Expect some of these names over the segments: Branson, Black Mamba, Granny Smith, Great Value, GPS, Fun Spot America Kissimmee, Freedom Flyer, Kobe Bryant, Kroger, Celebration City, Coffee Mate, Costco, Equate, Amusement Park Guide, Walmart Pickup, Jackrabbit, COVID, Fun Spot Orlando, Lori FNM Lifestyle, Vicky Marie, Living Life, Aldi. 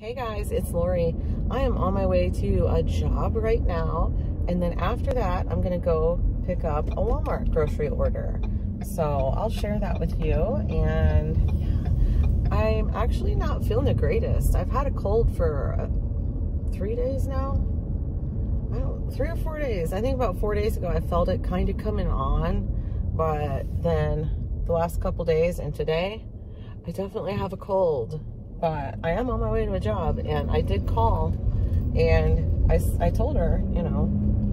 Hey guys, it's Lori. I am on my way to a job right now, and then after that I'm gonna go pick up a Walmart grocery order. So I'll share that with you. And yeah, I'm actually not feeling the greatest. I've had a cold for 3 days now. I don't know, 3 or 4 days. I think about 4 days ago I felt it kind of coming on, but then the last couple days and today I definitely have a cold. But I am on my way to a job, and I did call, and I told her,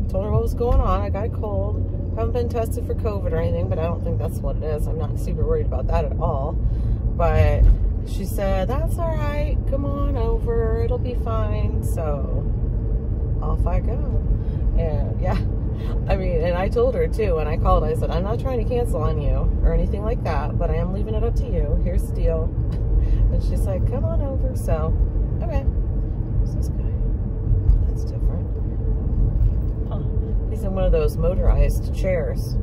told her what was going on. I got a cold. Haven't been tested for COVID or anything, but I don't think that's what it is. I'm not super worried about that at all. But she said, that's all right. Come on over. It'll be fine. So off I go. And yeah, I mean, and I told her too, when I called, I said, I'm not trying to cancel on you or anything like that, but I am leaving it up to you. Here's the deal. And she's like, come on over. So, okay. Who's this guy? Oh, that's different. Huh. He's in one of those motorized chairs.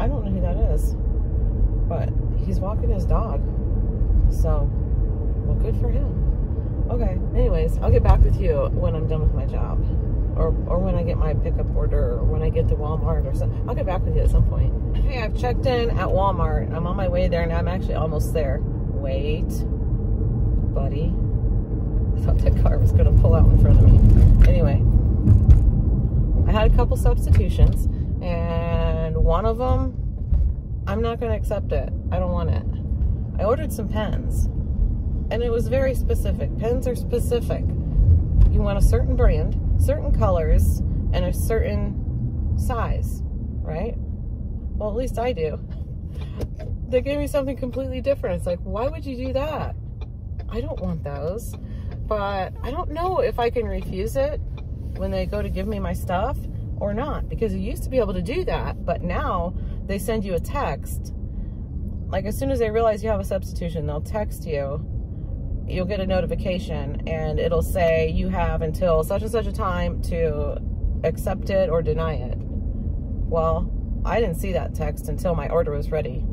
I don't know who that is. But he's walking his dog. So, well, good for him. Okay. Anyways, I'll get back with you when I'm done with my job. Or when I get my pickup order, or when I get to Walmart or something. I'll get back with you at some point. Hey, I've checked in at Walmart. I'm on my way there, and I'm actually almost there. Wait. Buddy, I thought that car was going to pull out in front of me. Anyway, I had a couple substitutions, and one of them, I'm not going to accept it. I don't want it. I ordered some pens, and it was very specific. Pens are specific. You want a certain brand, certain colors, and a certain size, right? Well, at least I do. They gave me something completely different. It's like, why would you do that? I don't want those. But I don't know if I can refuse it when they go to give me my stuff or not, because you used to be able to do that, but now they send you a text. Like, as soon as they realize you have a substitution, they'll text you. You'll get a notification, and it'll say you have until such and such a time to accept it or deny it. Well, I didn't see that text until my order was ready,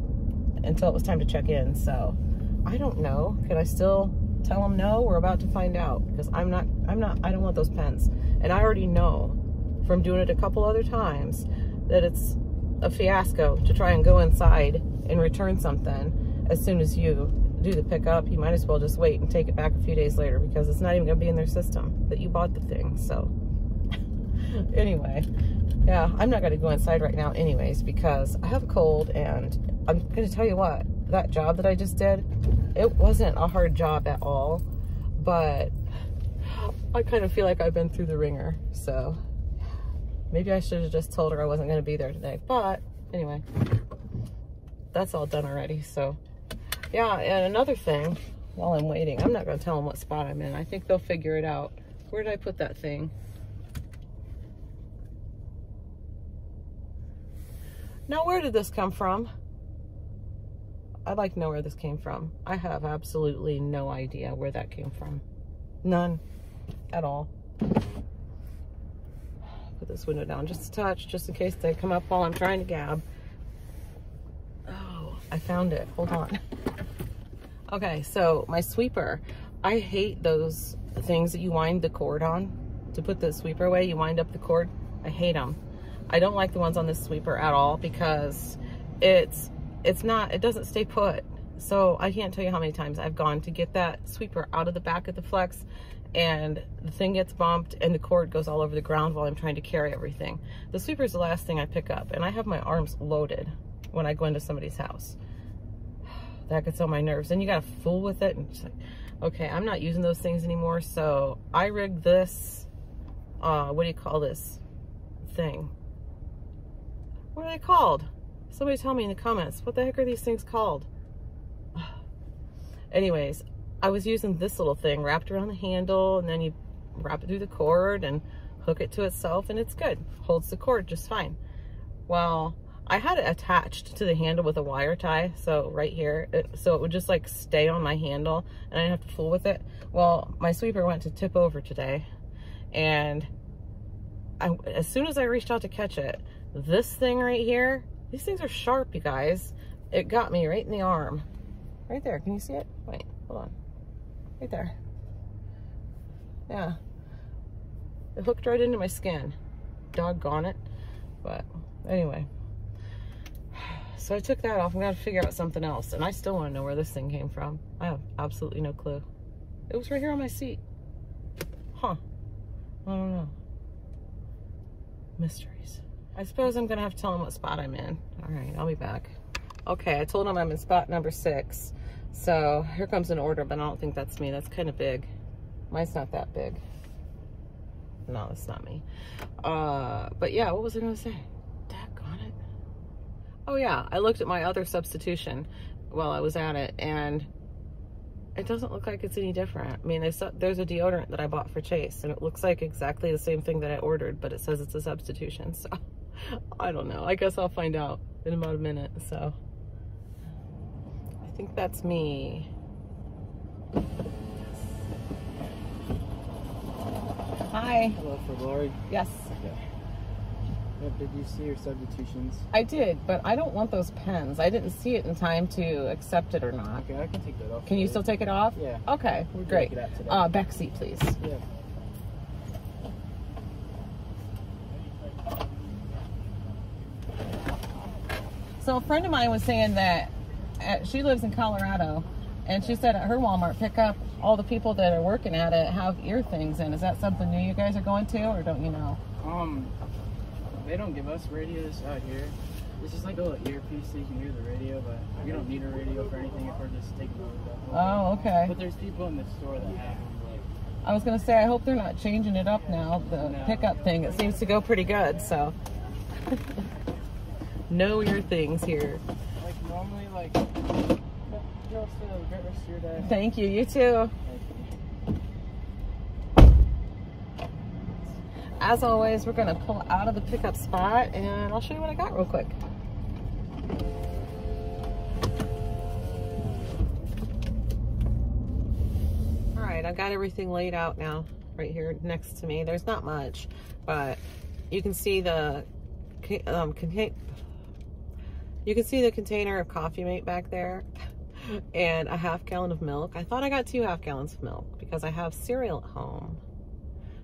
until it was time to check in. So I don't know. Could I still tell them no? We're about to find out, because I don't want those pens. And I already know from doing it a couple other times that it's a fiasco to try and go inside and return something. As soon as you do the pickup, you might as well just wait and take it back a few days later, because it's not even going to be in their system that you bought the thing. So anyway, yeah, I'm not going to go inside right now anyways, because I have a cold, and I'm going to tell you what, that job that I just did, it wasn't a hard job at all, but I kind of feel like I've been through the ringer. So maybe I should have just told her I wasn't going to be there today. But anyway, that's all done already. So yeah, and another thing, while I'm waiting, I'm not going to tell them what spot I'm in. I think they'll figure it out. Where did I put that thing? Now, where did this come from? I'd like to know where this came from. I have absolutely no idea where that came from. None at all. Put this window down just a touch, just in case they come up while I'm trying to gab. Oh, I found it. Hold on. Okay, so my sweeper. I hate those things that you wind the cord on. To put the sweeper away, you wind up the cord. I hate them. I don't like the ones on this sweeper at all, because it doesn't stay put. So I can't tell you how many times I've gone to get that sweeper out of the back of the Flex, and the thing gets bumped and the cord goes all over the ground while I'm trying to carry everything. The sweeper is the last thing I pick up, and I have my arms loaded when I go into somebody's house. That gets on my nerves. And you gotta fool with it, and just like, okay, I'm not using those things anymore. So I rigged this, what do you call this thing? What are they called? Somebody tell me in the comments, what the heck are these things called? Anyways, I was using this little thing wrapped around the handle, and then you wrap it through the cord and hook it to itself, and it's good. Holds the cord just fine. Well, I had it attached to the handle with a wire tie, so right here, so it would just like stay on my handle, and I didn't have to fool with it. Well, my sweeper went to tip over today, and as soon as I reached out to catch it, this thing right here, these things are sharp, you guys. It got me right in the arm. Right there. Can you see it? Wait, hold on. Right there. Yeah, it hooked right into my skin. Doggone it. But anyway, so I took that off. I'm gonna figure out something else, and I still want to know where this thing came from. I have absolutely no clue. It was right here on my seat. Huh. I don't know. Mysteries. I suppose I'm gonna have to tell him what spot I'm in. All right, I'll be back. Okay, I told him I'm in spot number 6. So here comes an order, but I don't think that's me. That's kind of big. Mine's not that big. No, that's not me. But yeah, what was I gonna say? Daggone it. Oh yeah, I looked at my other substitution while I was at it, and it doesn't look like it's any different. I mean, there's a deodorant that I bought for Chase, and it looks like exactly the same thing that I ordered, but it says it's a substitution, so I don't know. I guess I'll find out in about a minute, so. I think that's me. Hi. Hello, for Lori. Yes. Okay. Yeah, did you see your substitutions? I did, but I don't want those pens. I didn't see it in time to accept it or not. Okay, I can take that off. Can you still take it off? Yeah. Okay, we'll great. It out today. Back seat, please. Yeah. So a friend of mine was saying that she lives in Colorado, and she said at her Walmart Pickup, all the people that are working at it have ear things in. Is that something new you guys are going to, or don't you know? They don't give us radios out here. It's just like a little earpiece so you can hear the radio, but we don't need a radio for anything if we're just taking over. Oh, okay. But there's people in the store that have them. Like, I was gonna say, I hope they're not changing it up now, the pickup thing. It seems to go pretty good, so. No ear things here. Like normally, like, thank you, you too. As always, we're gonna pull out of the pickup spot, and I'll show you what I got real quick. All right, I've got everything laid out now right here next to me. There's not much, but you can see the container of Coffee Mate back there, and a half gallon of milk. I thought I got 2 half gallons of milk because I have cereal at home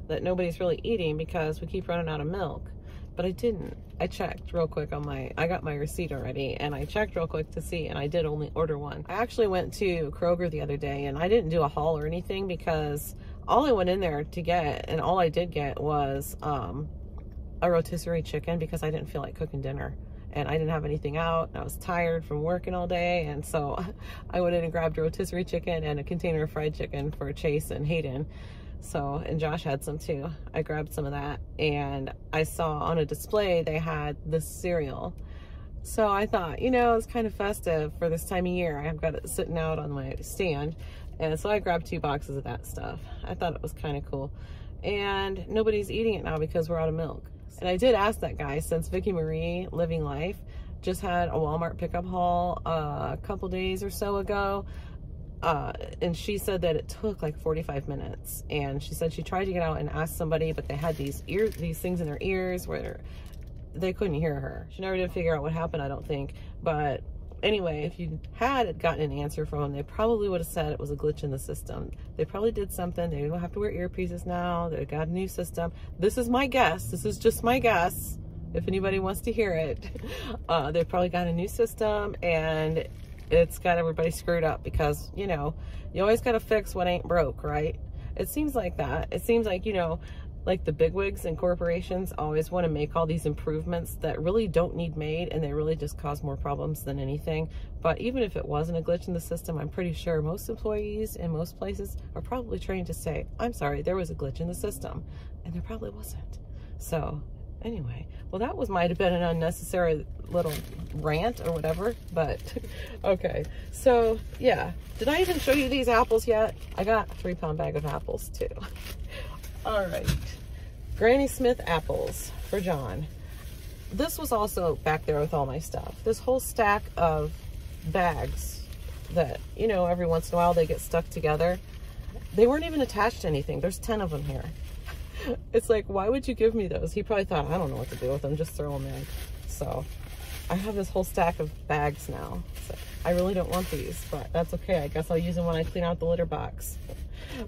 that nobody's really eating because we keep running out of milk, but I didn't. I checked real quick on my, I got my receipt already, and I checked real quick to see, and I did only order 1. I actually went to Kroger the other day, and I didn't do a haul or anything because all I went in there to get, and all I did get, was a rotisserie chicken because I didn't feel like cooking dinner. And I didn't have anything out, and I was tired from working all day, and so I went in and grabbed a rotisserie chicken and a container of fried chicken for Chase and Hayden. So, and Josh had some too. I grabbed some of that, and I saw on a display they had this cereal. So I thought, you know, it's kind of festive for this time of year. I've got it sitting out on my stand, and so I grabbed 2 boxes of that stuff. I thought it was kind of cool. And nobody's eating it now because we're out of milk. And I did ask that guy, since Vicky Marie, Living Life, just had a Walmart pickup haul a couple days or so ago, and she said that it took like 45 minutes. And she said she tried to get out and ask somebody, but they had these things in their ears where they couldn't hear her. She never did figure out what happened, I don't think. But anyway, if you had gotten an answer from them, they probably would have said it was a glitch in the system. They probably did something. They don't have to wear earpieces now. They got a new system. This is my guess. This is just my guess. If anybody wants to hear it, they probably got a new system, and it's got everybody screwed up because, you know, you always got to fix what ain't broke, right? It seems like that. It seems like, you know, like the bigwigs and corporations always want to make all these improvements that really don't need made, and they really just cause more problems than anything. But even if it wasn't a glitch in the system, I'm pretty sure most employees in most places are probably trained to say, I'm sorry, there was a glitch in the system, and there probably wasn't. So anyway, well, that was might have been an unnecessary little rant or whatever, but okay. So yeah, did I even show you these apples yet? I got a 3-pound bag of apples too. All right, Granny Smith apples for John. This was also back there with all my stuff. This whole stack of bags that, you know, every once in a while they get stuck together. They weren't even attached to anything. There's 10 of them here. It's like, why would you give me those? He probably thought, I don't know what to do with them, just throw them in. So I have this whole stack of bags now. So I really don't want these, but that's okay. I guess I'll use them when I clean out the litter box.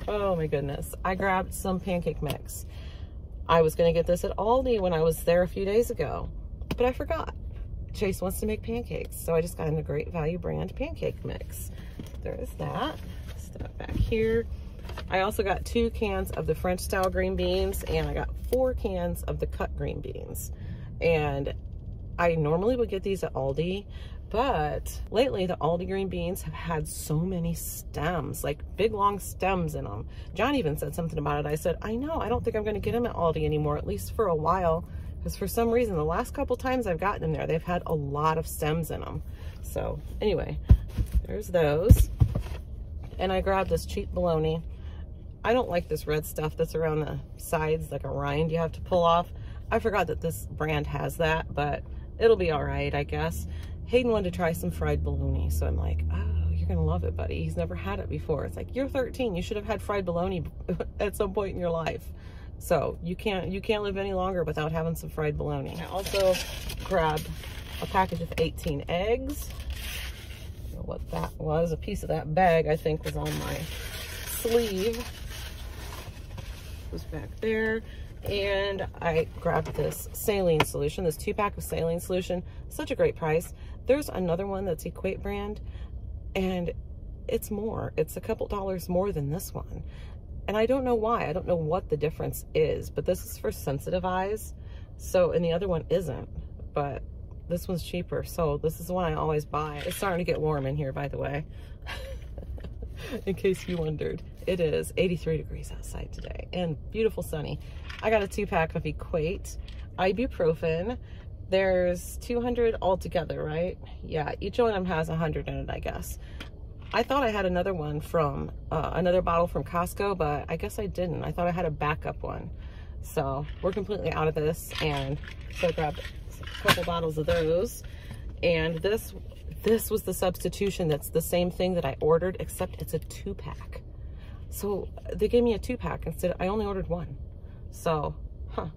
Oh my goodness. I grabbed some pancake mix. I was going to get this at Aldi when I was there a few days ago, but I forgot. Chase wants to make pancakes, so I just got in a Great Value brand pancake mix. There is that. Stuff back here. I also got 2 cans of the French style green beans, and I got 4 cans of the cut green beans. And I normally would get these at Aldi, but lately the Aldi green beans have had so many stems, like big long stems in them. John even said something about it. I said, I know, I don't think I'm going to get them at Aldi anymore, at least for a while, because for some reason the last couple times I've gotten them there, they've had a lot of stems in them. So anyway, there's those. And I grabbed this cheap bologna. I don't like this red stuff that's around the sides, like a rind you have to pull off. I forgot that this brand has that, but it'll be all right, I guess. Hayden wanted to try some fried bologna, so I'm like, oh, you're gonna love it, buddy. He's never had it before. It's like, you're 13, you should have had fried bologna at some point in your life. So you can't live any longer without having some fried bologna. I also grabbed a package of 18 eggs. I don't know what that was. A piece of that bag, I think, was on my sleeve. It was back there. And I grabbed this saline solution, this 2-pack of saline solution, such a great price. There's another one that's Equate brand, and it's more. It's a couple dollars more than this one. And I don't know why. I don't know what the difference is, but this is for sensitive eyes. So, and the other one isn't, but this one's cheaper. So this is the one I always buy. It's starting to get warm in here, by the way, in case you wondered. It is 83 degrees outside today and beautiful sunny. I got a 2-pack of Equate ibuprofen. There's 200 altogether, right? Yeah, each one of them has 100 in it, I guess. I thought I had another one from, another bottle from Costco, but I guess I didn't. I thought I had a backup one. So we're completely out of this, and so I grabbed a couple bottles of those. And this was the substitution that's the same thing that I ordered, except it's a 2-pack. So they gave me a 2-pack instead. I only ordered one. So, huh.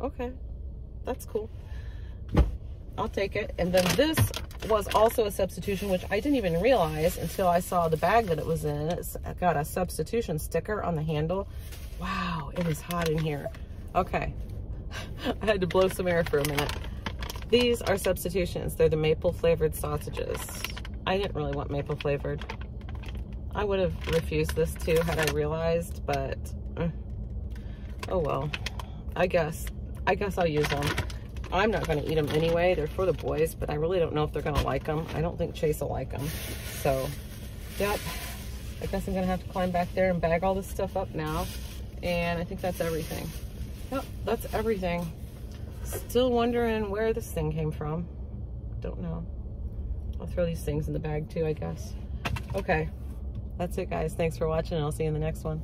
Okay. That's cool. I'll take it. And then this was also a substitution, which I didn't even realize until I saw the bag that it was in. It's got a substitution sticker on the handle. Wow, it is hot in here. Okay. I had to blow some air for a minute. These are substitutions. They're the maple flavored sausages. I didn't really want maple flavored. I would have refused this too had I realized, but oh well. I guess I'll use them. I'm not going to eat them anyway. They're for the boys, but I really don't know if they're going to like them. I don't think Chase will like them. So, yep. I guess I'm going to have to climb back there and bag all this stuff up now. And I think that's everything. Yep, that's everything. Still wondering where this thing came from. Don't know. I'll throw these things in the bag too, I guess. Okay. That's it, guys. Thanks for watching, and I'll see you in the next one.